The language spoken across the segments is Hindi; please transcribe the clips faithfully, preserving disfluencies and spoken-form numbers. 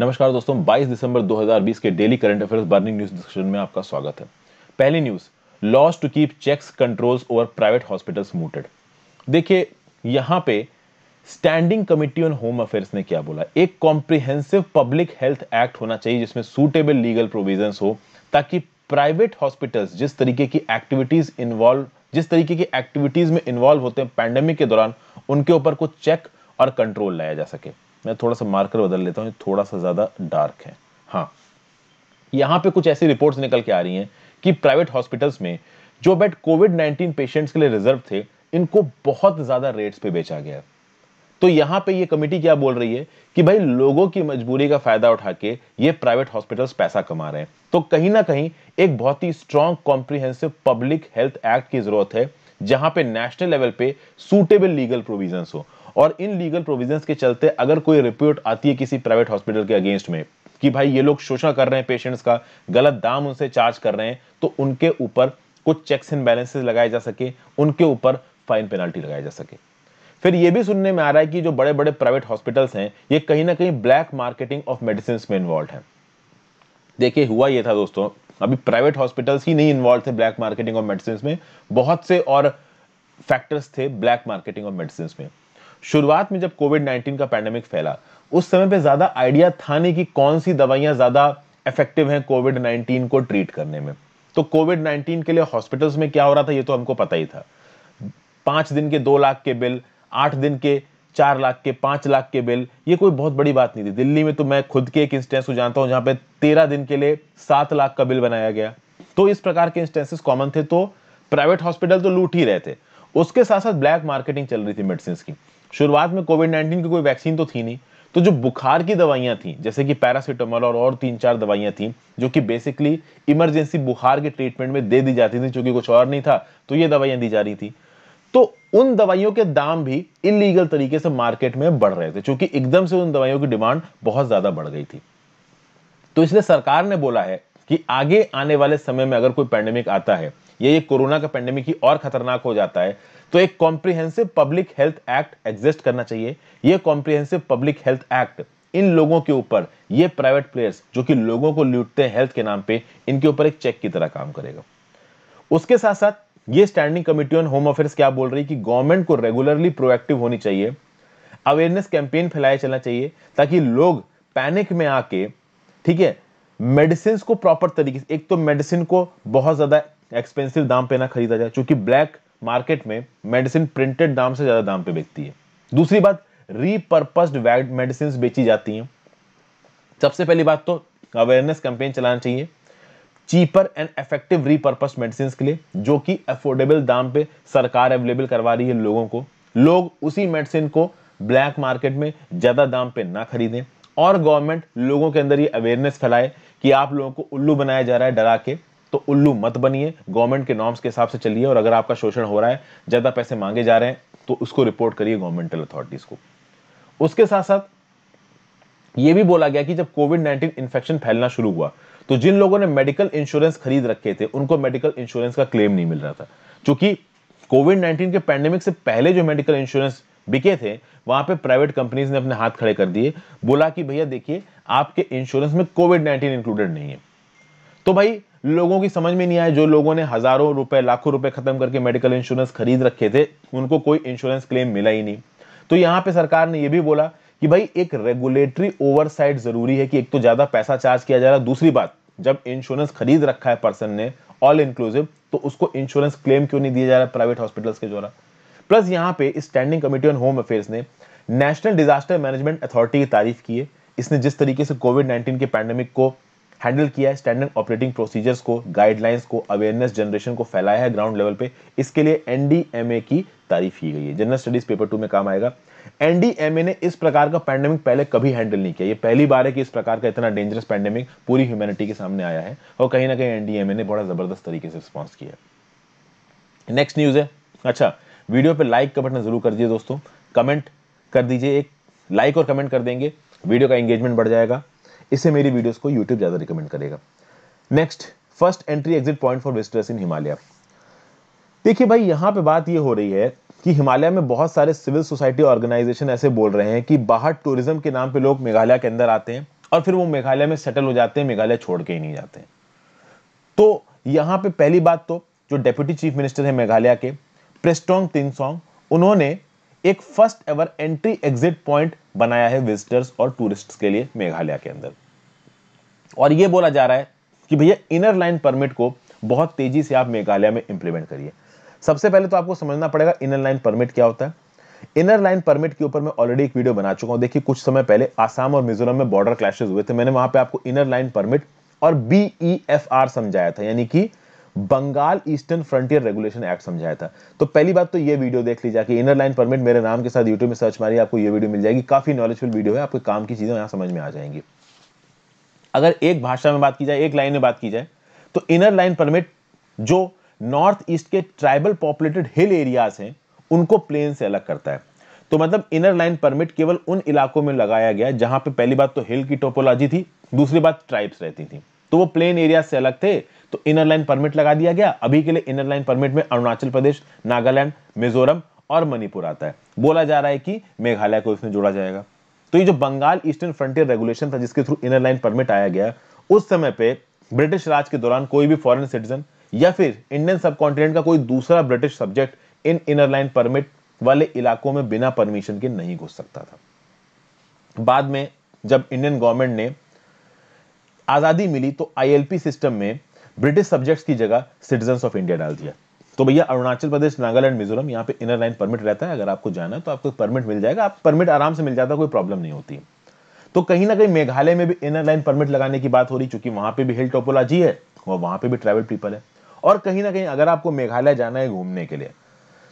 नमस्कार दोस्तों, बाईस दिसंबर दो हज़ार बीस के daily current affairs burning news discussion में आपका स्वागत है। पहली news, laws to keep checks controls over private hospitals mooted. देखिए यहाँ पे standing committee on home affairs ने क्या बोला, एक कॉम्प्रिहेंसिव पब्लिक हेल्थ एक्ट होना चाहिए जिसमें सूटेबल लीगल प्रोविजंस हो ताकि प्राइवेट हॉस्पिटल्स जिस तरीके की एक्टिविटीज इन्वॉल्व जिस तरीके की एक्टिविटीज में इन्वॉल्व होते हैं पैंडेमिक के दौरान, उनके ऊपर कुछ चेक और कंट्रोल लाया जा सके। मैं थोड़ा सा मार्कर बदल लेता हूं, थोड़ा सा ज्यादा डार्क है। हाँ, यहाँ पे कुछ ऐसी रिपोर्ट्स निकल के आ रही हैं कि प्राइवेट हॉस्पिटल्स में जो बेड कोविड नाइनटीन पेशेंट्स के लिए रिजर्व थे, इनको बहुत ज्यादा रेट्स पे बेचा गया। तो यहाँ पे ये कमेटी क्या बोल रही है कि भाई लोगों की मजबूरी का फायदा उठा के ये प्राइवेट हॉस्पिटल्स पैसा कमा रहे हैं। तो कहीं ना कहीं एक बहुत ही strong comprehensive public health act की जरूरत है जहां पे नेशनल लेवल पे सूटेबल लीगल प्रोविजंस हो, और इन लीगल प्रोविजंस के चलते अगर कोई रिपोर्ट आती है किसी प्राइवेट हॉस्पिटल के अगेंस्ट में कि भाई ये लोग शोषण कर रहे हैं पेशेंट्स का, गलत दाम उनसे चार्ज कर रहे हैं, तो उनके ऊपर कुछ चेक्स एंड बैलेंसेस लगाए जा सके, उनके ऊपर फाइन पेनल्टी लगाई जा सके। फिर ये भी सुनने में आ रहा है कि जो बड़े बड़े प्राइवेट हॉस्पिटल्स हैं ये कहीं ना कहीं ब्लैक मार्केटिंग ऑफ मेडिसिन में इन्वॉल्व है। देखिए हुआ ये था दोस्तों, अभी प्राइवेट हॉस्पिटल्स ही नहीं इन्वॉल्व थे ब्लैक मार्केटिंग ऑफ मेडिसिन में, बहुत से और फैक्टर्स थे ब्लैक मार्केटिंग ऑफ मेडिसिन में। शुरुआत में जब कोविड नाइनटीन का पैंडेमिक फैला, उस समय पे ज्यादा आइडिया था नहीं कि कौन सी दवाइयां ज्यादा इफेक्टिव हैं कोविड नाइनटीन को ट्रीट करने में। तो कोविड नाइनटीन के लिए हॉस्पिटल्स में क्या हो रहा था ये तो हमको पता ही था। पांच दिन के दो लाख के बिल, आठ दिन के चार लाख के, पांच लाख के बिल, ये कोई बहुत बड़ी बात नहीं थी। दिल्ली में तो मैं खुद के एक इंस्टेंस को जानता हूं जहां पे तेरह दिन के लिए सात लाख का बिल बनाया गया। तो इस प्रकार के इंस्टेंसेस कॉमन थे। तो प्राइवेट हॉस्पिटल तो लूट ही रहे थे, उसके साथ साथ ब्लैक मार्केटिंग चल रही थी मेडिसिन की। शुरुआत में कोविड नाइनटीन की कोई वैक्सीन तो थी नहीं, तो जो बुखार की दवाइयां थी जैसे कि पैरासिटामोल और, और तीन चार दवाइयां थी जो कि बेसिकली इमरजेंसी बुखार के ट्रीटमेंट में दे दी जाती थी, क्योंकि कुछ और नहीं था तो ये दवाइयां दी जा रही थी। तो उन दवाइयों के दाम भी इलीगल तरीके से मार्केट में बढ़ रहे थे क्योंकि एकदम से उन दवाइयों की डिमांड बहुत ज्यादा बढ़ गई थी। तो इसलिए सरकार ने बोला है कि आगे आने वाले समय में अगर कोई पैंडेमिक आता है या ये कोरोना का पैंडेमिक ही और खतरनाक हो जाता है तो एक comprehensive public health act exist करना चाहिए। ये कॉम्प्रिहेंसिव पब्लिक हेल्थ एक्ट इन लोगों के ऊपर, ये प्राइवेट प्लेयर्स जो कि लोगों को लूटते हैं हेल्थ के नाम पे, इनके ऊपर एक चेक की तरह काम करेगा। उसके साथ साथ ये standing committee on home affairs क्या बोल रही है कि गवर्नमेंट को रेगुलरली प्रोएक्टिव होनी चाहिए, अवेयरनेस कैंपेन फैलाया चलना चाहिए ताकि लोग पैनिक में आके, ठीक है, मेडिसिन को प्रॉपर तरीके से, एक तो मेडिसिन को बहुत ज्यादा एक्सपेंसिव दाम पे ना खरीदा जाए क्योंकि ब्लैक मार्केट में मेडिसिन प्रिंटेड दाम से ज्यादा दाम पे बिकती है। दूसरी बात, रीपर्पस्ड मेडिसिन बेची जाती हैं। सबसे पहली बात तो अवेयरनेस कैंपेन चलाना चाहिए cheaper and effective repurposed medicine के लिए, जो कि अफोर्डेबल दाम पे सरकार अवेलेबल करवा रही है लोगों को। लोग उसी मेडिसिन को ब्लैक मार्केट में ज्यादा दाम पे ना खरीदें, और गवर्नमेंट लोगों के अंदर ये अवेयरनेस फैलाए कि आप लोगों को उल्लू बनाया जा रहा है डरा के, तो उल्लू मत बनिए, गवर्नमेंट के नॉर्म्स के हिसाब से चलिए, और अगर आपका शोषण हो रहा है, ज्यादा पैसे मांगे जा रहे हैं, तो उसको रिपोर्ट करिए गवर्नमेंटल अथॉरिटीज को। उसके साथ साथ यह भी बोला गया कि जब कोविड नाइनटीन इन्फेक्शन फैलना शुरू हुआ तो जिन लोगों ने मेडिकल इंश्योरेंस खरीद रखे थे उनको मेडिकल इंश्योरेंस का क्लेम नहीं मिल रहा था, क्योंकि कोविड नाइनटीन के पैंडेमिक से पहले जो मेडिकल इंश्योरेंस बिके थे वहां पे प्राइवेट कंपनीज ने अपने हाथ खड़े कर दिए, बोला कि भैया देखिए आपके इंश्योरेंस में कोविड नाइनटीन इंक्लूडेड नहीं है। तो भाई लोगों की समझ में नहीं आया, जो लोगों ने हजारों रुपए, लाखों रुपए खत्म करके मेडिकल इंश्योरेंस खरीद रखे थे उनको कोई इंश्योरेंस क्लेम मिला ही नहीं। तो यहाँ पे सरकार ने यह भी बोला कि भाई एक रेगुलेटरी ओवरसाइट जरूरी है कि एक तो ज्यादा पैसा चार्ज किया जा रहा है, दूसरी बात जब इंश्योरेंस खरीद रखा है पर्सन ने ऑल इंक्लूसिव तो उसको इंश्योरेंस क्लेम क्यों नहीं दिया जा रहा है प्राइवेट हॉस्पिटल्स के द्वारा। प्लस यहाँ पे standing committee on home affairs ने नेशनल डिजास्टर मैनेजमेंट अथॉरिटी की तारीफ की है। इसने जिस तरीके से कोविड नाइनटीन के पैंडेमिक को हैंडल किया है, स्टैंडर्ड ऑपरेटिंग प्रोसीजर्स को, गाइडलाइंस को, अवेयरनेस जनरेशन को फैलाया है ग्राउंड लेवल पे, इसके लिए एनडीएमए की तारीफ की गई है। जनरल स्टडीज पेपर टू में काम आएगा। एनडीएमए ने इस प्रकार का पैंडेमिक पहले कभी हैंडल नहीं किया, ये पहली बार है कि इस प्रकार का इतना डेंजरस पैंडेमिक पूरी ह्यूमैनिटी के सामने आया है, और कहीं ना कहीं एनडीएमए ने बड़ा जबरदस्त तरीके से रिस्पॉन्स किया है। नेक्स्ट न्यूज है, अच्छा वीडियो पे लाइक का बटन जरूर कर दीजिए दोस्तों, कमेंट कर दीजिए, एक लाइक और कमेंट कर देंगे, वीडियो का एंगेजमेंट बढ़ जाएगा, इससे मेरी वीडियोस को यूट्यूब ज़्यादा रिकमेंड करेगा। Next, first entry exit point for visitors in Himalaya. देखिए भाई यहाँ पे बात ये हो रही है कि हिमालय में बहुत सारे सिविल सोसाइटी ऑर्गेनाइजेशन ऐसे बोल रहे हैं कि बाहर टूरिज्म के नाम पे लोग मेघालय के अंदर आते हैं और फिर वो मेघालय में सेटल हो जाते हैं, मेघालय छोड़ के ही नहीं जाते। तो यहाँ पे पहली बात तो जो डेप्यूटी चीफ मिनिस्टर है मेघालय के प्रेस्टोंग तिनसोंग, उन्होंने एक first ever entry exit point बनाया है विजिटर्स और टूरिस्ट्स के लिए मेघालय के अंदर, और ये बोला जा रहा है कि भैया इनर लाइन परमिट को बहुत तेजी से आप मेघालय में इंप्लीमेंट करिए। सबसे पहले तो आपको समझना पड़ेगा इनर लाइन परमिट क्या होता है। इनर लाइन परमिट के ऊपर मैं ऑलरेडी एक वीडियो बना चुका हूं। देखिए कुछ समय पहले आसाम और मिजोरम में बॉर्डर क्लैशेस हुए थे, मैंने वहां पे आपको इनर लाइन परमिट और बी ई एफ आर समझाया था, यानी कि Bengal eastern frontier regulation act समझाया था। तो पहली बात तो ये वीडियो देख लीजिए कि इनर लाइन परमिट मेरे नाम के साथ यूट्यूब में सर्च मारिए, आपको ये वीडियो मिल जाएगी। काफी नॉलेजफुल वीडियो है, आपके काम की चीजें यहाँ समझ में आ जाएंगी। अगर एक भाषा में बात की जाए, एक लाइन में बात की जाए, तो इनर लाइन परमिट जो नॉर्थ ईस्ट के ट्राइबल पॉपुलेटेड हिल एरियाज हैं उनको प्लेन से अलग करता है। तो मतलब इनर लाइन परमिट केवल उन इलाकों में लगाया गया जहां पे पहली बात तो हिल की टोपोलॉजी थी, दूसरी बात ट्राइब्स रहती थी, तो वो प्लेन एरिया से अलग थे, तो इनर लाइन परमिट लगा दिया गया। अभी के लिए इनर लाइन परमिट में अरुणाचल प्रदेश, नागालैंड, मिजोरम और मणिपुर आता है। बोला जा रहा है कि मेघालय को इसमें जोड़ा जाएगा। तो ये जो बंगाल ईस्टर्न फ्रंटियर रेगुलेशन था जिसके थ्रू इनर लाइन परमिट आया गया, उस समय पे ब्रिटिश राज के दौरान कोई भी फॉरेन सिटीजन या फिर इंडियन सब कॉन्टिनेंट का कोई दूसरा ब्रिटिश सब्जेक्ट इन इनर लाइन परमिट वाले इलाकों में बिना परमिशन के नहीं घुस सकता था। बाद में जब इंडियन गवर्नमेंट ने आजादी मिली तो आई एल पी सिस्टम में ब्रिटिश सब्जेक्ट्स की जगह सिटीजन्स ऑफ इंडिया डाल दिया। तो भैया अरुणाचल प्रदेश, नागालैंड, मिजोरम, यहाँ पे इनर लाइन परमिट रहता है। अगर आपको जाना है तो आपको परमिट मिल जाएगा, आप परमिट आराम से मिल जाता, कोई प्रॉब्लम नहीं होती। तो कहीं ना कहीं मेघालय में भी इनर लाइन परमिट लगाने की बात हो रही, चूंकि वहां पर भी हिल टोपोलॉजी है, वहां पर भी ट्राइबल पीपल है, और कहीं ना कहीं अगर आपको मेघालय जाना है घूमने के लिए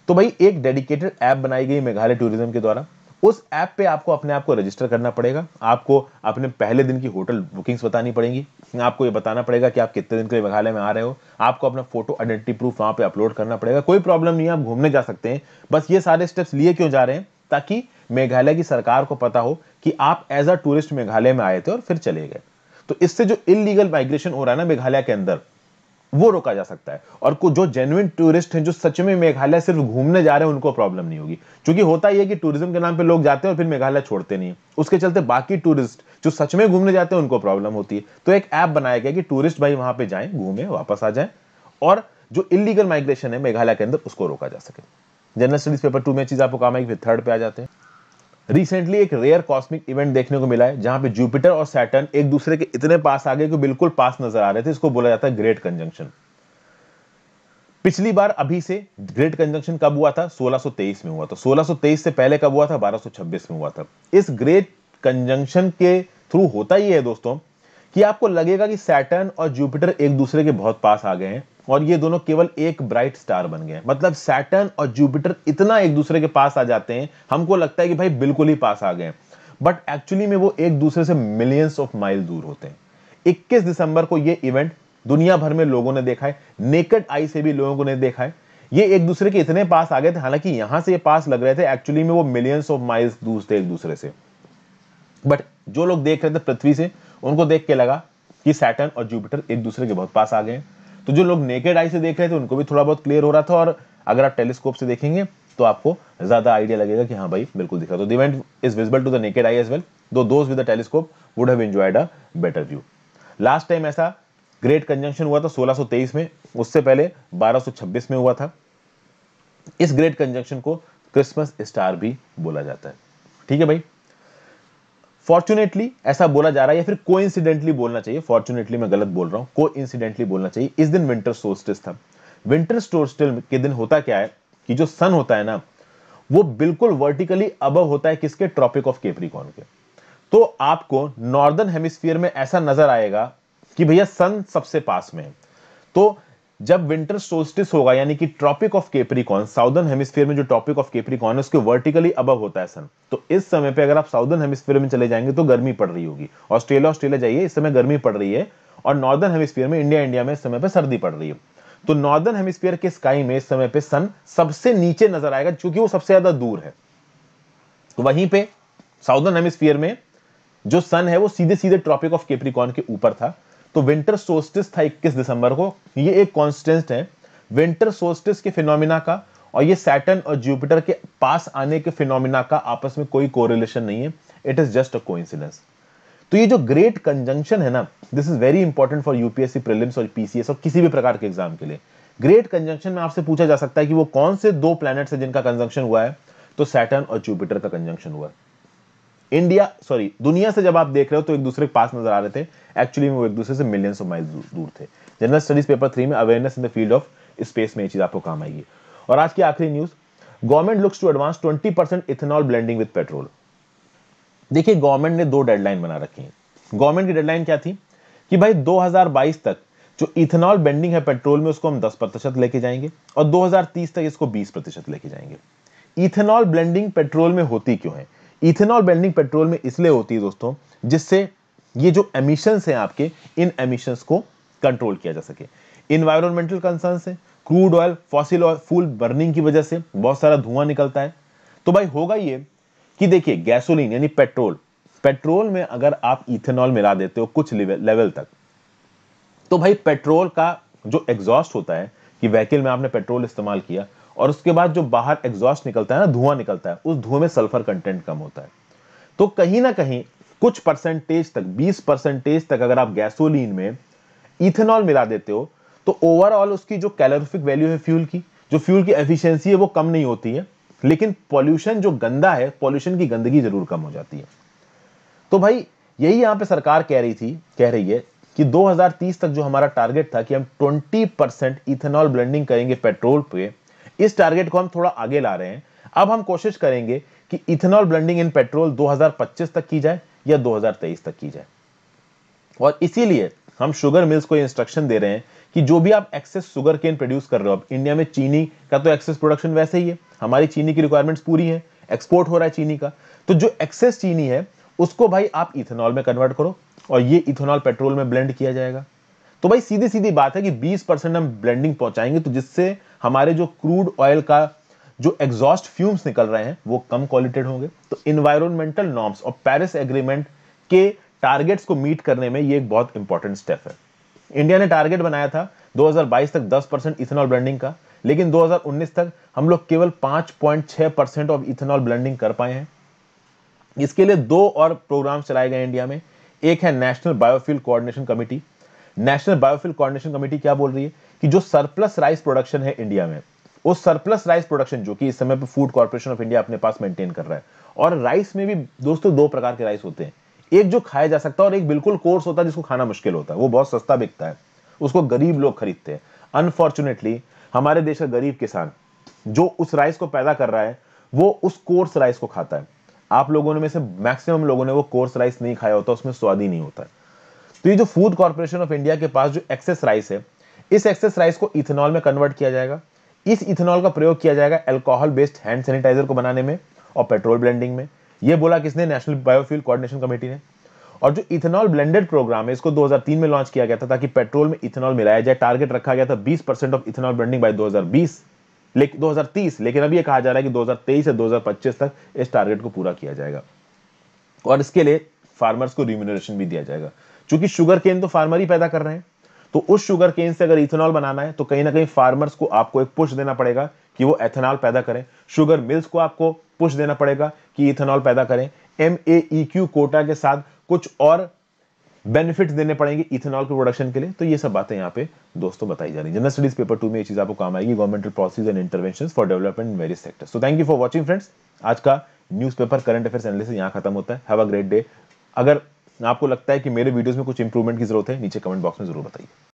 तो भाई एक डेडिकेटेड ऐप बनाई गई मेघालय टूरिज्म के द्वारा। उस ऐप पे आपको अपने आप को रजिस्टर करना पड़ेगा, आपको अपने पहले दिन की होटल बुकिंग्स बतानी पड़ेंगी, आपको ये बताना पड़ेगा कि आप कितने दिन के लिए मेघालय में आ रहे हो, आपको अपना फोटो आइडेंटिटी प्रूफ वहाँ पे अपलोड करना पड़ेगा। कोई प्रॉब्लम नहीं है, आप घूमने जा सकते हैं। बस ये सारे स्टेप्स लिए क्यों जा रहे हैं? ताकि मेघालय की सरकार को पता हो कि आप एज अ टूरिस्ट मेघालय में आए थे और फिर चले गए। तो इससे जो इलीगल माइग्रेशन हो रहा है ना मेघालय के अंदर, वो रोका जा सकता है, और कुछ जो जेन्युइन टूरिस्ट हैं जो सच में मेघालय सिर्फ घूमने जा रहे हैं उनको प्रॉब्लम नहीं होगी। क्योंकि होता ही है कि टूरिज्म के नाम पे लोग जाते हैं और फिर मेघालय छोड़ते नहीं है, उसके चलते बाकी टूरिस्ट जो सच में घूमने जाते हैं उनको प्रॉब्लम होती है। तो एक ऐप बनाया गया कि टूरिस्ट भाई वहां पर जाए, घूमे, वापस आ जाए, और जो इलीगल माइग्रेशन है मेघालय के अंदर उसको रोका जा सके। जनरल स्टडीज पेपर टू में चीज आपको काम आएगी। फिर थर्ड पे आ जाते हैं। रिसेंटली एक रेयर कॉस्मिक इवेंट देखने को मिला है जहां पे जुपिटर और सैटर्न एक दूसरे के इतने पास आ गए कि बिल्कुल पास नजर आ रहे थे। इसको बोला जाता है ग्रेट कंजंक्शन। पिछली बार अभी से ग्रेट कंजंक्शन कब हुआ था? सोलह सौ तेईस में हुआ था। सोलह सौ तेईस से पहले कब हुआ था? बारह सौ छब्बीस में हुआ था। इस ग्रेट कंजंक्शन के थ्रू होता ही है दोस्तों कि आपको लगेगा कि सैटर्न और जुपिटर एक दूसरे के बहुत पास आ गए हैं और ये दोनों केवल एक ब्राइट स्टार बन गए। मतलब सैटर्न और जुपिटर इतना एक दूसरे के पास आ जाते हैं, हमको लगता है कि भाई बिल्कुल ही पास आ गए, बट एक्चुअली में वो एक दूसरे से मिलियंस ऑफ माइल दूर होते हैं। इक्कीस दिसंबर को ये इवेंट दुनिया भर में लोगों ने देखा है, नेकेड आई से भी लोगों ने देखा है। ये एक दूसरे के इतने पास आ गए थे, हालांकि यहां से ये पास लग रहे थे, एक्चुअली में वो मिलियंस ऑफ माइल्स दूर थे एक दूसरे से। बट जो लोग देख रहे थे पृथ्वी से, उनको देख के लगा कि सैटर्न और जुपिटर एक दूसरे के बहुत पास आ गए। तो जो लोग नेकेड आई से देख रहे थे उनको भी थोड़ा बहुत क्लियर हो रहा था, और अगर आप टेलीस्कोप से देखेंगे तो आपको ज्यादा आइडिया लगेगा कि हाँ भाई बिल्कुल दिख रहा है। तो the event is visible to the naked eye as well, though those with the telescope would have enjoyed a better view. Last time ऐसा ग्रेट कंजंक्शन हुआ था सोलह सौ तेईस में, उससे पहले बारह सौ छब्बीस में हुआ था। इस ग्रेट कंजंक्शन को क्रिसमस स्टार भी बोला जाता है। ठीक है भाई, फॉर्चुनेटली ऐसा बोला जा रहा है, या फिर कोइंसिडेंटली बोलना चाहिए, फॉर्चुनेटली मैं गलत बोल रहा हूँ, कोइंसिडेंटली बोलना चाहिए। इस दिन विंटर सोल्स्टिस था। विंटर सोल्स्टिस के दिन होता क्या है कि जो सन होता है ना वो बिल्कुल वर्टिकली अबव होता है किसके? ट्रॉपिक ऑफ कैप्रिकॉर्न के। तो आपको नॉर्दर्न हेमिस्फीयर में ऐसा नजर आएगा कि भैया सन सबसे पास में है। तो जब विंटर सोल्स्टिस होगा, यानी कि tropic of Capricorn, southern hemisphere में जो ट्रॉपिक ऑफ कैप्रिकॉर्न है उसके वर्टिकली अबव होता है सन, तो इस समय पे अगर आप साउदर्न हेमिस्फीयर में चले जाएंगे तो गर्मी पड़ रही होगी। ऑस्ट्रेलिया ऑस्ट्रेलिया जाइए, इस समय गर्मी पड़ रही है, और नॉर्दर्न हेमिस्फीयर में, इंडिया इंडिया में इस समय पे सर्दी पड़ रही है। तो नॉर्दर्न हेमिस्फीयर के स्काई में इस समय पे सन सबसे नीचे नजर आएगा क्योंकि वो सबसे ज्यादा दूर है। वहीं पे साउदर्न हेमिस्फीयर में जो सन है वो सीधे सीधे ट्रॉपिक ऑफ कैप्रिकॉर्न के ऊपर था। तो विंटर सोल्स्टिस था इक्कीस दिसंबर को। ये एक कांस्टेंट है विंटर सोल्स्टिस के फिनोमिना का, और ये सैटर्न और जुपिटर के पास आने के फिनोमिना का आपस में कोई कोरिलेशन नहीं है, it is just a coincidence. तो ये जो ग्रेट कंजंक्शन है ना, this is very important for UPSC prelims और पीसीएस और किसी भी प्रकार के एग्जाम के लिए। ग्रेट कंजंक्शन में आपसे पूछा जा सकता है कि वो कौन से दो प्लैनेट्स है जिनका कंजंक्शन हुआ है, तो सैटर्न और जुपिटर का कंजंक्शन हुआ है। इंडिया सॉरी दुनिया से जब आप देख रहे हो तो एक दूसरे के पास नजर आ रहे थे, एक्चुअली वो एक दूसरे से मिलियंस ऑफ माइल दूर थे। जनरल स्टडीज पेपर थ्री में awareness in the field of space में ये चीज आपको काम आएगी। और आज की आखिरी news, government looks to advance twenty percent ethanol blending with petrol. देखिए गवर्नमेंट ने दो डेडलाइन बना रखी है। गवर्नमेंट की डेडलाइन क्या थी कि भाई दो हज़ार बाईस तक जो इथेनॉल ब्लेंडिंग है पेट्रोल में उसको हम दस प्रतिशत लेके जाएंगे और दो हज़ार तीस तक इसको बीस प्रतिशत लेके जाएंगे। इथेनॉल ब्लेंडिंग पेट्रोल में होती क्यों है? इथेनॉल ब्लेंडिंग पेट्रोल में इसलिए होती है दोस्तों जिससे ये जो एमिशंस हैं आपके, इन एमिशंस को कंट्रोल किया जा सके। इन्वायरमेंटल कंसर्न्स है, crude oil fossil oil fuel burning की वजह से बहुत सारा धुआं निकलता है। तो भाई होगा ये कि देखिए गैसोलीन यानी पेट्रोल, पेट्रोल में अगर आप इथेनॉल मिला देते हो कुछ लेवल तक तो भाई पेट्रोल का जो एग्जॉस्ट होता है कि व्हीकल में आपने पेट्रोल इस्तेमाल किया और उसके बाद जो बाहर एग्जॉस्ट निकलता है ना, धुआं निकलता है, उस धुएं में सल्फर कंटेंट कम होता है। तो कहीं ना कहीं कुछ परसेंटेज तक बीस परसेंटेज तक अगर आप गैसोलीन में इथेनॉल मिला देते हो तो ओवरऑल उसकी जो कैलोरिफिक वैल्यू है फ्यूल की, जो फ्यूल की एफिशिएंसी है वो कम नहीं होती है, लेकिन पॉल्यूशन जो गंदा है, पॉल्यूशन की गंदगी जरूर कम हो जाती है। तो भाई यही यहाँ पे सरकार कह रही थी कह रही है कि दो हज़ार तीस तक जो हमारा टारगेट था कि हम बीस परसेंट इथेनॉल ब्लेंडिंग करेंगे पेट्रोल पे, इस टारगेट को हम थोड़ा आगे ला रहे हैं। अब हम कोशिश करेंगे कि इथेनॉल ब्लेंडिंग इन पेट्रोल दो हज़ार पच्चीस तक की जाए या दो हज़ार तेईस तक की जाए। और इसीलिए हम शुगर मिल्स को इंस्ट्रक्शन दे रहे हैं कि जो भी आप एक्सेस शुगर केन प्रोड्यूस कर रहे हो, आप इंडिया में चीनी का तो एक्सेस प्रोडक्शन वैसे ही है, हमारी चीनी की रिक्वायरमेंट्स पूरी है, एक्सपोर्ट हो रहा है चीनी का, तो जो एक्सेस चीनी है उसको भाई आप इथेनॉल में कन्वर्ट करो और ये इथेनॉल पेट्रोल में ब्लेंड किया जाएगा। तो भाई सीधी सीधी बात है कि बीस परसेंट हम ब्लेंडिंग पहुंचाएंगे तो जिससे हमारे जो क्रूड ऑयल का जो एग्जॉस्ट फ्यूम्स निकल रहे हैं वो कम क्वालिटेड होंगे। तो इन्वायरमेंटल नॉर्म्स और पेरिस एग्रीमेंट के टारगेट्स को मीट करने में ये एक बहुत इंपॉर्टेंट स्टेप है। इंडिया ने टारगेट बनाया था दो हज़ार बाईस तक दस परसेंट इथेनॉल ब्लेंडिंग का, लेकिन दो हज़ार उन्नीस तक हम लोग केवल पाँच पॉइंट छह परसेंट ऑफ इथेनॉल ब्लेंडिंग कर पाए हैं। इसके लिए दो और प्रोग्राम चलाए गए इंडिया में। एक है national biofuel coordination committee. National biofuel coordination committee क्या बोल रही है कि जो सरप्लस राइस प्रोडक्शन है इंडिया में, उस सरप्लस राइस प्रोडक्शन जो कि इस समय पर फूड कॉर्पोरेशन ऑफ इंडिया अपने पास मेंटेन कर रहा है, और राइस में भी दोस्तों दो प्रकार के राइस होते हैं, एक जो खाया जा सकता है और एक बिल्कुल कोर्स होता है जिसको खाना मुश्किल होता है, वो बहुत सस्ता बिकता है, उसको गरीब लोग खरीदते हैं। अनफॉर्चुनेटली हमारे देश का गरीब किसान जो उस राइस को पैदा कर रहा है वो उस कोर्स राइस को खाता है। आप लोगों में से मैक्सिमम लोगों ने वो कोर्स राइस नहीं खाया होता, उसमें स्वाद ही नहीं होता है। तो ये जो फूड कॉर्पोरेशन ऑफ इंडिया के पास जो एक्सेस राइस है, इस एक्सेस राइस को इथेनॉल में कन्वर्ट किया जाएगा। इस इथेनॉल का प्रयोग किया जाएगा एल्कोहल बेस्ड हैंड सैनिटाइजर को बनाने में और पेट्रोल ब्लेंडिंग में। ये बोला किसने? नेशनल बायोफ्यूल कोऑर्डिनेशन कमेटी ने। और जो इथेनॉल ब्लेंडेड प्रोग्राम है इसको दो हज़ार तीन में लॉन्च किया गया था ताकि पेट्रोल में इथेनॉल मिलाया जाए। टारगेट रखा गया था बीस percent of ethanol blending by दो हज़ार बीस लेकिन दो हज़ार तीस, लेकिन अब ये कहा जा रहा है कि दो हज़ार तेईस से दो हज़ार पच्चीस तक इस टारगेट को पूरा किया जाएगा। और इसके लिए फार्मर्स को रिम्यूनरेशन भी दिया जाएगा, क्योंकि शुगर केन तो फार्मर ही पैदा कर रहे हैं, तो उस शुगर केन से अगर इथेनॉल बनाना है तो कहीं ना कहीं फार्मर्स को आपको एक पुश देना पड़ेगा कि वो एथेनॉल पैदा करें, शुगर मिल्स को आपको पुश देना पड़ेगा कि इथेनॉल पैदा करें, M A E Q quota के साथ कुछ और बेनिफिट्स देने पड़ेंगे इथेनॉल के प्रोडक्शन के लिए। तो ये सब बातें यहाँ पे दोस्तों बताई जा रही है। जनरल स्टडीज पेपर टू में ये चीज आपको काम आएगी, governmental policies and interventions for development in various sectors. So thank you for watching friends, आज का न्यूज़पेपर करंट अफेयर्स एनालिसिस यहाँ खत्म होता है। Have a great day. अगर आपको लगता है कि मेरे वीडियोस में कुछ इंप्रूवमेंट की जरूरत है नीचे कमेंट बॉक्स में जरूर बताइए।